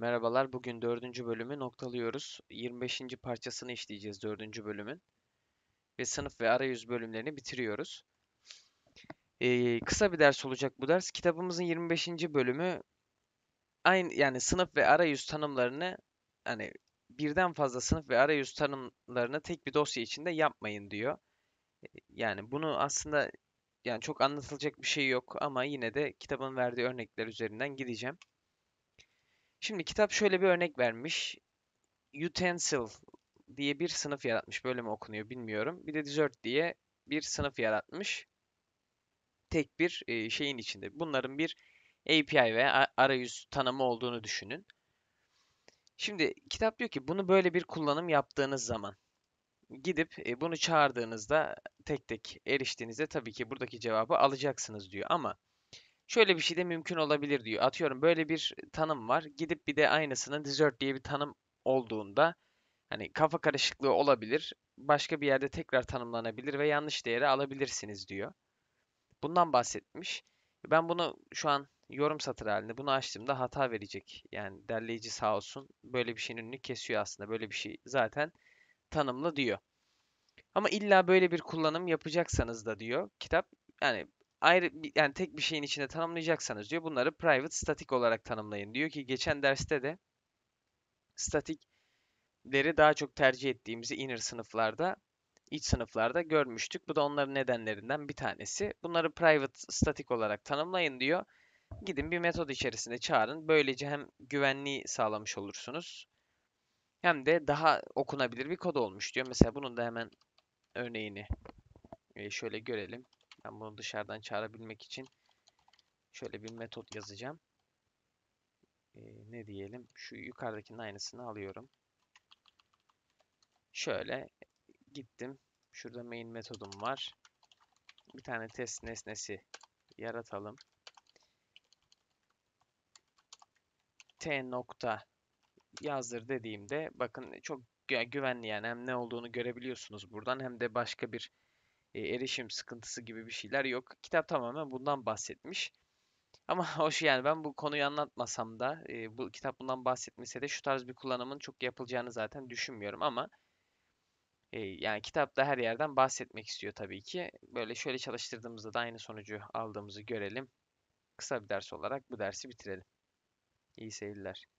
Merhabalar, bugün 4. bölümü noktalıyoruz. 25. parçasını işleyeceğiz 4. bölümün. Ve sınıf ve arayüz bölümlerini bitiriyoruz. Kısa bir ders olacak bu ders. Kitabımızın 25. bölümü aynı, yani sınıf ve arayüz tanımlarını, hani birden fazla sınıf ve arayüz tanımlarını tek bir dosya içinde yapmayın diyor. Yani bunu aslında çok anlatılacak bir şey yok ama yine de kitabın verdiği örnekler üzerinden gideceğim. Şimdi kitap şöyle bir örnek vermiş. Utensil diye bir sınıf yaratmış. Böyle mi okunuyor bilmiyorum. Bir de dessert diye bir sınıf yaratmış. Tek bir şeyin içinde. Bunların bir API ve arayüz tanımı olduğunu düşünün. Şimdi kitap diyor ki bunu böyle bir kullanım yaptığınız zaman gidip bunu çağırdığınızda tek tek eriştiğinizde tabii ki buradaki cevabı alacaksınız diyor ama şöyle bir şey de mümkün olabilir diyor. Atıyorum böyle bir tanım var. Gidip bir de aynısının dessert diye bir tanım olduğunda hani kafa karışıklığı olabilir. Başka bir yerde tekrar tanımlanabilir ve yanlış değeri alabilirsiniz diyor. Bundan bahsetmiş. Ben bunu şu an yorum satırı halinde bunu açtığımda hata verecek. Yani derleyici sağ olsun böyle bir şeyin önünü kesiyor aslında. Böyle bir şey zaten tanımlı diyor. Ama illa böyle bir kullanım yapacaksanız da diyor kitap yani tek bir şeyin içinde tanımlayacaksanız diyor bunları private static olarak tanımlayın. Diyor ki geçen derste de static'leri daha çok tercih ettiğimizi inner sınıflarda, iç sınıflarda görmüştük. Bu da onların nedenlerinden bir tanesi. Bunları private static olarak tanımlayın diyor. Gidin bir metod içerisinde çağırın. Böylece hem güvenliği sağlamış olursunuz hem de daha okunabilir bir kod olmuş diyor. Mesela bunun da hemen örneğini şöyle görelim. Ben bunu dışarıdan çağırabilmek için şöyle bir metot yazacağım. Ne diyelim? Şu yukarıdakinin aynısını alıyorum. Şöyle gittim. Şurada main metodum var. Bir tane test nesnesi yaratalım. T nokta yazdır dediğimde bakın çok güvenli, yani hem ne olduğunu görebiliyorsunuz buradan hem de başka bir erişim sıkıntısı gibi bir şeyler yok. Kitap tamamen bundan bahsetmiş. Ama hoş, yani ben bu konuyu anlatmasam da bu kitap bundan bahsetmese de şu tarz bir kullanımın çok yapılacağını zaten düşünmüyorum ama yani kitap da her yerden bahsetmek istiyor tabii ki. Böyle şöyle çalıştırdığımızda da aynı sonucu aldığımızı görelim. Kısa bir ders olarak bu dersi bitirelim. İyi seyirler.